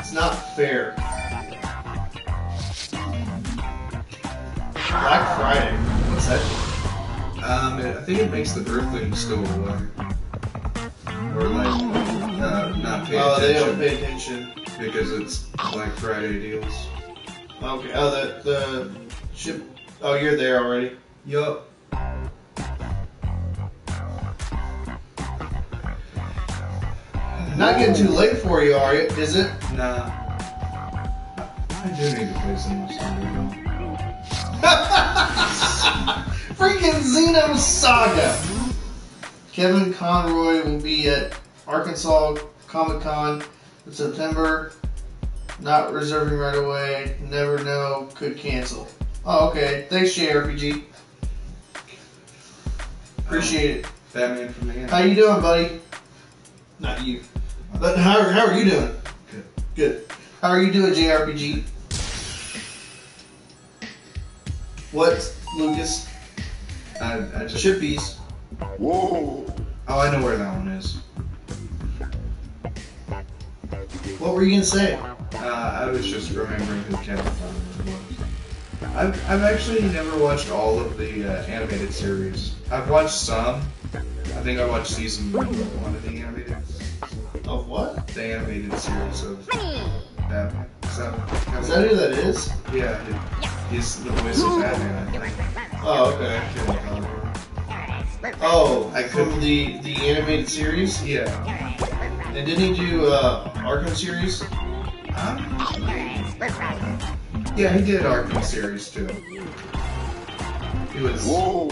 It's not fair. Black Friday. What's that? Um, it, I think it makes the Earthlings go away. Or like, uh, not pay oh, attention. Oh, they don't pay attention. Because it's Black Friday deals. Okay, oh, the, the ship... Oh, you're there already. Yup. Not getting too late for you, are you? Is it? Nah. I do need to play some Xenosaga. Freaking Xenosaga! Kevin Conroy will be at Arkansas Comic-Con in September. Not reserving right away. Never know. Could cancel. Oh, okay. Thanks, J R P G. Appreciate it. Batman from the end. How you doing, buddy? Not you. But how, how are you doing? Good. How are you doing, J R P G? What, Lucas? I, I just... Chippies. Whoa! Oh, I know where that one is. What were you gonna say? Uh, I was just remembering who Kevin Conroy was. I've, I've actually never watched all of the uh, animated series. I've watched some. I think I watched season one of the animated Of what? The animated series of Batman. Is that, is that who that is? Yeah, it, he's the voice of Batman, I think. Oh, okay. Kevin Conroy. Oh, I from the, the animated series? Yeah. And didn't he do uh, Arkham series? Huh? Yeah, he did Arkham series too. He was... Whoa!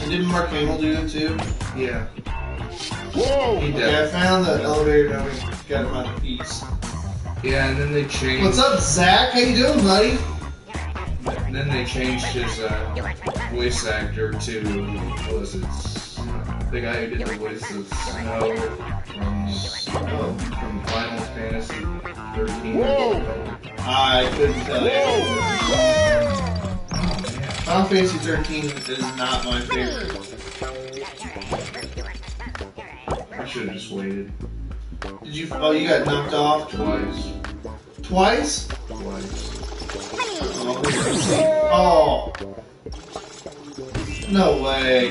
And didn't Mark Hamill do it too? Yeah. Whoa! He did. Okay, I found the elevator dummy. Got him out of peace. Yeah, and then they changed... What's up, Zach? How you doing, buddy? And then they changed his uh, voice actor to, what was it, the guy who did the voice of Snow from, Snow, from Final Fantasy thirteen. Whoa. I couldn't tell you. Oh, yeah. Final Fantasy thirteen is not my favorite. I should have just waited. Did you? Oh, you got knocked off twice. Twice? Twice. Oh! No way!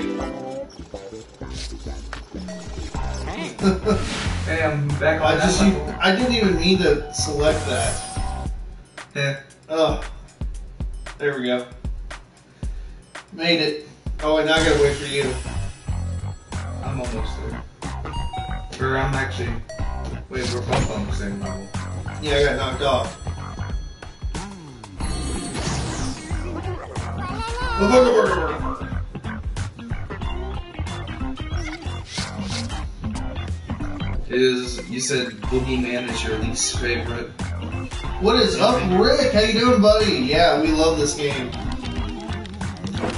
Hey, I'm back on I that just level. Even, I didn't even need to select that. Yeah. Oh. There we go. Made it. Oh, and now I gotta wait for you. I'm almost there. Or I'm actually... Wait, we're both on the same level. Yeah, I got knocked off. Is you said Boogeyman is your least favorite? What is up, Rick? How you doing, buddy? Yeah, we love this game.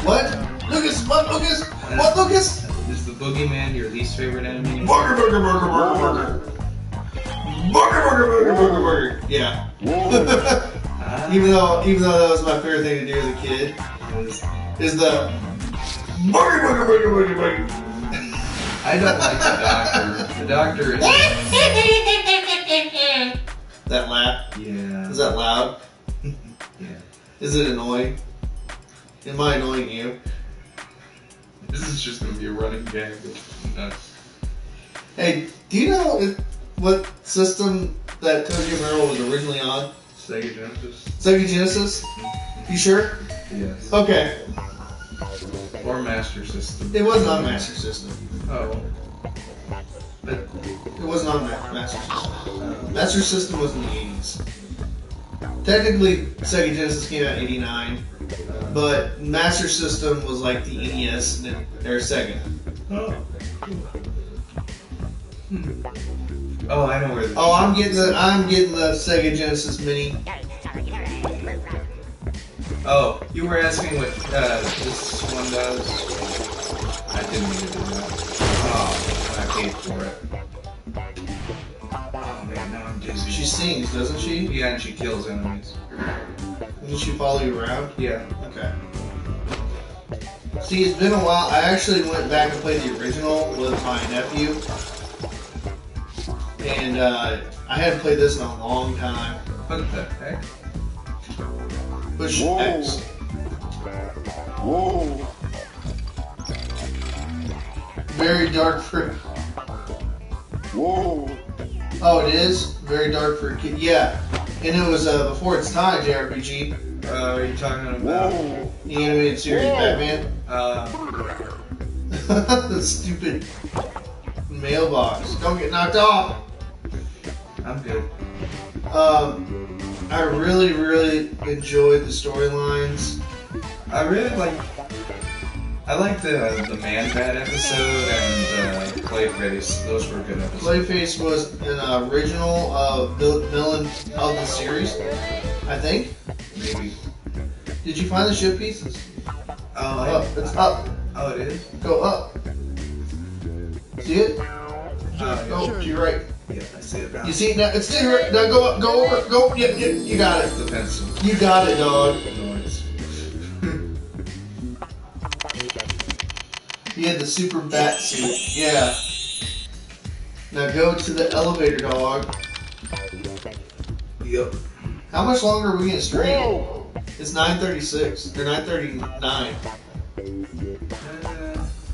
What? Lucas? What, Lucas? What, Lucas? Is the Boogeyman your least favorite enemy? Booger, booger, booger, booger, booger, booger, booger, booger, booger. Yeah. uh, even though, even though that was my favorite thing to do as a kid. Is, is the boogie boogie boogie boogie boogie. I don't like the doctor. The doctor is that laugh. Yeah. Is that loud? Yeah. Is it annoying? Am I annoying you? This is just gonna be a running gag. No. Hey, do you know if, what system that Toe Jam and Earl was originally on? Sega Genesis. Sega Genesis. You sure? Yes. Okay. Or Master System. It was not Master System. Oh. But it was not Master System. Uh, Master System was in the eighties. Technically, Sega Genesis came out in eighty-nine, uh, but Master System was like the N E S and or Sega. Oh. Hmm. Oh, I know where. The oh, I'm getting the I'm getting the Sega Genesis Mini. Oh, you were asking what uh, this one does? I didn't mean to do that. Oh, I paid for it. Oh man, now I'm dizzy. She sings, doesn't she? Yeah, and she kills enemies. Doesn't she follow you around? Yeah. Okay. See, it's been a while. I actually went back and played the original with my nephew. And uh, I hadn't played this in a long time. What the heck? Push Whoa. X. Whoa. Very dark for... Whoa. Oh, it is? Very dark for a kid. Yeah. And it was uh, before its time, J R P G. Uh, are you talking about Whoa. The animated series Whoa. Batman? Uh... the stupid mailbox. Don't get knocked off! I'm good. Um... I really, really enjoyed the storylines. I really like... I like the the Man-Bat episode and uh, Clayface. Those were good episodes. Clayface was an original uh, villain of the series, I think. Maybe. Did you find the ship pieces? Oh, I, up. It's up. Oh, it is? Go up. See it? Uh, oh, to your right. Yeah, I see it. Now. You see now? It's different. Now go up, go over, go. Yeah, yeah, you got it. The pencil. You got it, dog. He had the super bat suit. Yeah. Now go to the elevator, dog. Yep. How much longer are we gonna stream? Whoa. It's nine thirty-six or nine thirty-nine. Uh,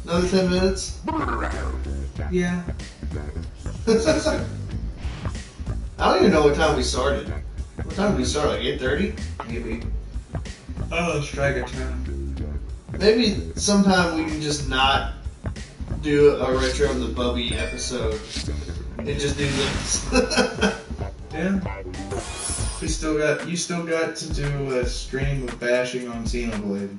Another ten minutes. Yeah. I don't even know what time we started. What time did we start? Like eight thirty? Maybe. Oh, Striker time. Maybe sometime we can just not do a Retro and the Bubby episode and just do this. Yeah. We still got. You still got to do a stream of bashing on Xenoblade.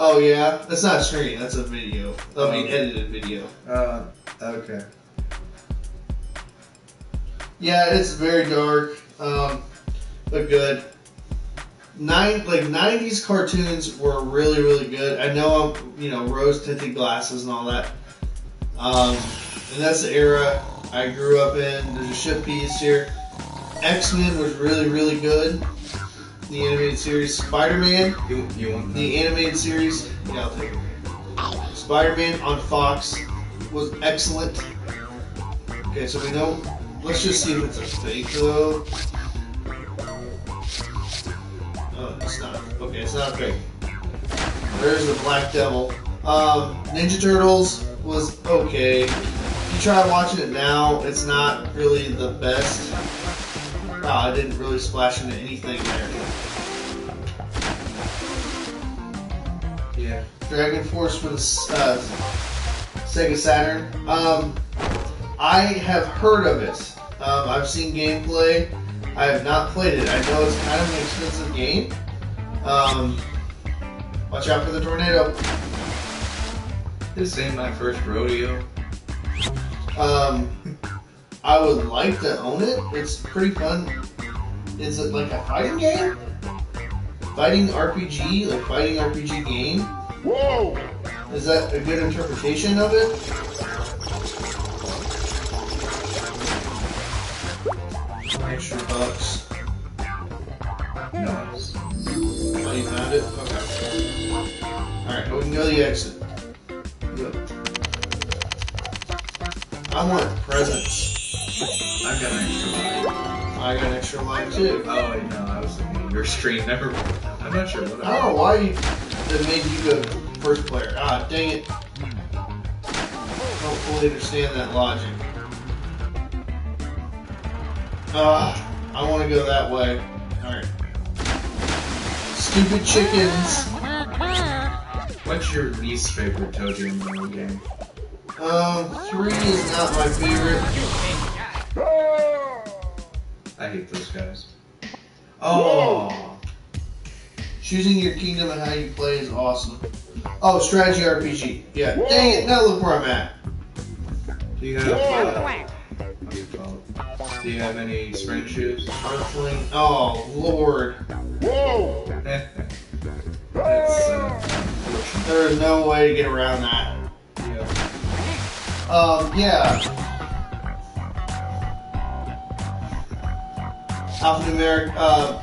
Oh yeah, that's not a stream. That's a video. I mean, edited video. Uh, okay. Yeah, it's very dark, um, but good. Nine like nineties cartoons were really, really good. I know I'm, you know, rose-tinted glasses and all that, um, and that's the era I grew up in. There's a ship piece here. X-Men was really, really good. The animated series. Spider-Man. You, you want the animated series. Yeah, I'll take it. Spider-Man on Fox was excellent. Okay, so we know. Let's just see if it's a fake though. Oh, it's not. Okay, it's not a fake. There's the Black Devil. Um, Ninja Turtles was okay. If you try watching it now, it's not really the best. Wow, I didn't really splash into anything there. Yeah. Dragon Force for the uh, Sega Saturn. Um, I have heard of it. Um, I've seen gameplay. I have not played it. I know it's kind of an expensive game. Um, watch out for the tornado. This ain't my first rodeo. Um, I would like to own it. It's pretty fun. Is it like a fighting game? Fighting R P G? Like fighting R P G game? Whoa! Is that a good interpretation of it? Extra bucks. Nice. Oh, you found it? Okay. Alright, we can go to the exit. Yep. I want presents. I got an extra life. I got an extra life too. Oh, wait, no, I was in your stream. Never mind. I'm not sure what I I don't know why you, that made you go first player. Ah, dang it. I don't fully understand that logic. Uh, I want to go that way. Alright. Stupid chickens. What's your least favorite Toe Jam and Earl game? Um, three is not my favorite. I hate those guys. Oh! Whoa. Choosing your kingdom and how you play is awesome. Oh, strategy R P G. Yeah. Whoa. Dang it, now look where I'm at. You gotta play that. Do you have any spring shoes? Earthling. Oh, Lord. Whoa! That's uh, there is no way to get around that. Yeah. Um, yeah. Alphanumeric. Uh,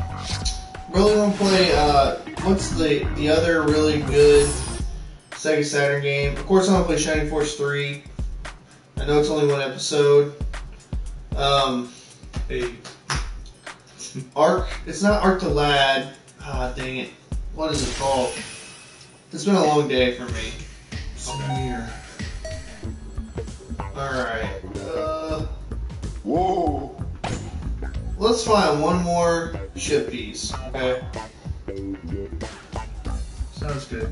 really want to play, uh, what's the, the other really good Sega Saturn game? Of course, I want to play Shining Force three. I know it's only one episode. Um, hey. Ark, it's not Ark the Lad. Ah, dang it. What is it called? It's been a long day for me. Smear. Alright. Uh, Whoa. Let's find one more ship piece, okay? Sounds good.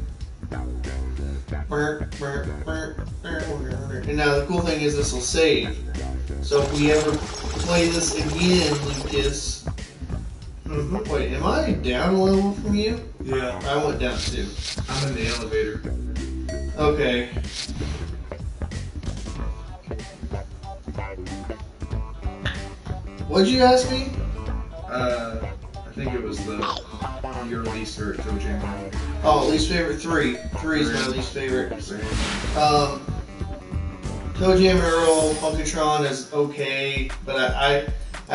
And now the cool thing is this will save. So if we ever play this again, Lucas. Mm-hmm. Wait, am I down a level from you? Yeah. I went down too. I'm in the elevator. Okay. What'd you ask me? Uh, I think it was the your least favorite Toe Jam. Oh, least favorite three. Three is my least favorite. Um. Toe Jam and Earl Funkatron is okay, but I, I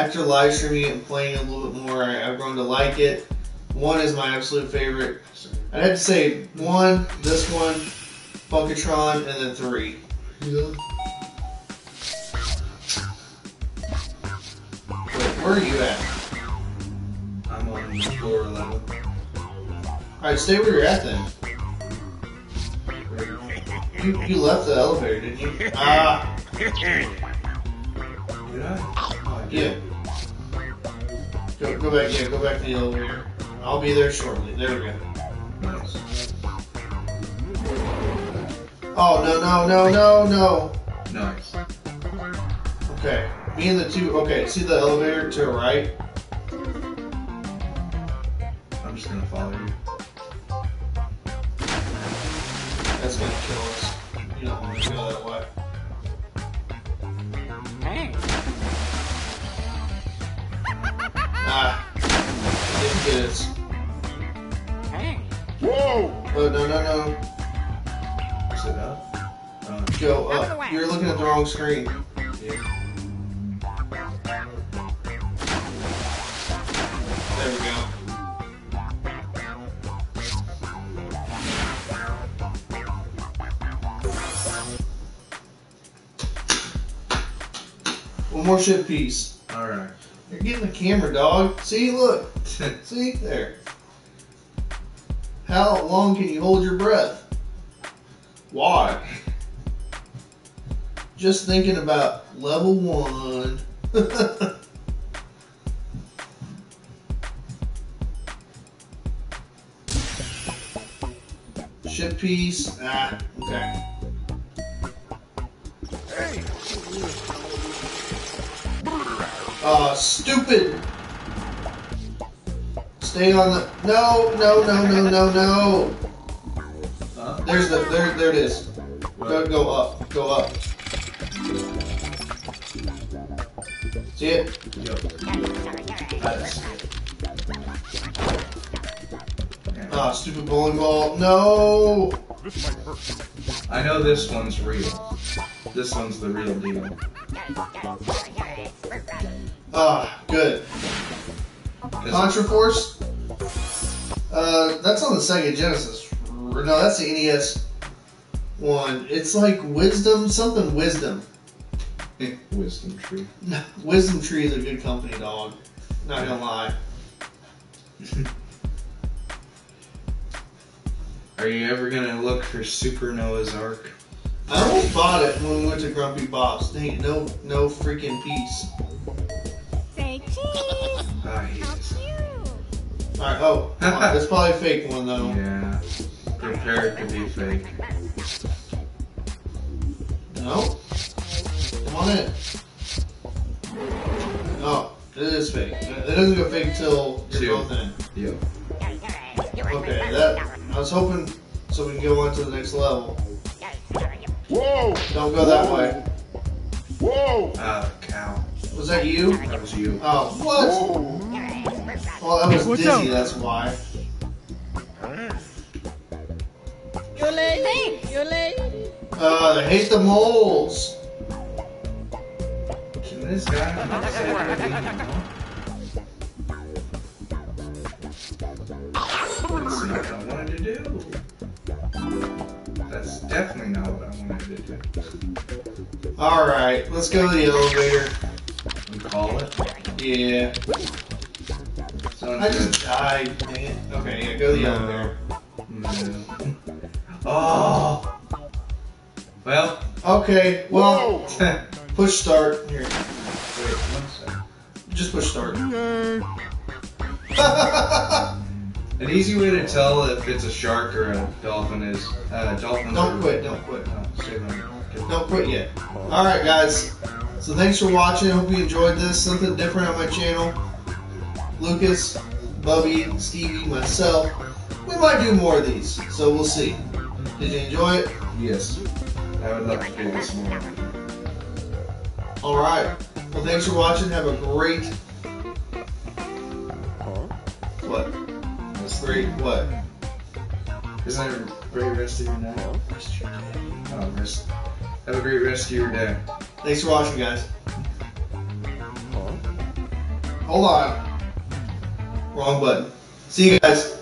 after live streaming and playing a little bit more, I, I've grown to like it. One is my absolute favorite. I'd have to say one, this one, Funkatron, and then three. Yeah. Where are you at? I'm on floor eleven. Alright, stay where you're at then. You, you left the elevator, didn't you? Ah! Did I? Yeah. Go, go back, yeah, go back to the elevator. I'll be there shortly. There we go. Nice. Oh, no, no, no, no, no! Nice. Okay. Me and the two, okay, see the elevator to the right? I'm just gonna follow you. That's gonna kill us. You don't want to go that way. Hey. Ah. Didn't get us. Hey. Whoa! Oh, no, no, no. Sit up. Uh, go up. You're looking at the wrong screen. Yeah. There we go. One more shit piece. Alright. You're getting the camera, dog. See, look. See? There. How long can you hold your breath? Why? Just thinking about level one. Ship piece. Ah, okay. Hey. Uh, stupid. Stay on the. No, no, no, no, no, no. Huh? There's the. There, there it is. Go, go up. Go up. See it? Yep. Nice. Ah, stupid bowling ball. No! This might hurt. I know this one's real. This one's the real deal. Ah, good. Contra Force? Uh, that's on the Sega Genesis. No, that's the N E S one. It's like Wisdom, something Wisdom. Wisdom Tree. Wisdom Tree is a good company, dog. Not gonna lie. Are you ever gonna look for Super Noah's Ark? I almost bought it when we went to Grumpy Bob's. Dang, no, no freaking piece. Say cheese. Ah, he is. All right. Oh, that's probably a fake one though. Yeah. Prepared to be fake. No. Come on in. Oh, it is fake. It doesn't go fake till you're both in. Yeah. Okay, that, I was hoping so we can go on to the next level. Whoa! Don't go that way. Whoa! Ah, uh, cow. Was that you? That was you. Oh, what? Whoa. Well, I was What's dizzy, up? That's why. You're late. You're late. Uh, I hate the moles. Can this guy not say that anymore? That's not what I wanted to do. That's definitely not what I wanted to do. Alright, let's go to the elevator. And call it? Yeah. So I just died, dang it. Okay, yeah, go to the no. elevator. No. Oh! Well. Okay, well. Push start. Here. Wait, one second. Just push start. An easy way to tell if it's a shark or a dolphin is uh, dolphins. Don't quit, don't quit. Don't quit yet. Alright guys, so thanks for watching. I hope you enjoyed this. Something different on my channel. Lucas, Bubby, Stevie, myself. We might do more of these, so we'll see. Did you enjoy it? Yes. I would love to do this more. Alright. Well, thanks for watching. Have a great... What? Great, what? Isn't there... great rest of your night. Oh, rest. Have a great rest of your day. Thanks for watching, guys. Hold on. Wrong button. See you guys.